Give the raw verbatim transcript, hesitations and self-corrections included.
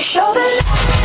your shoulder.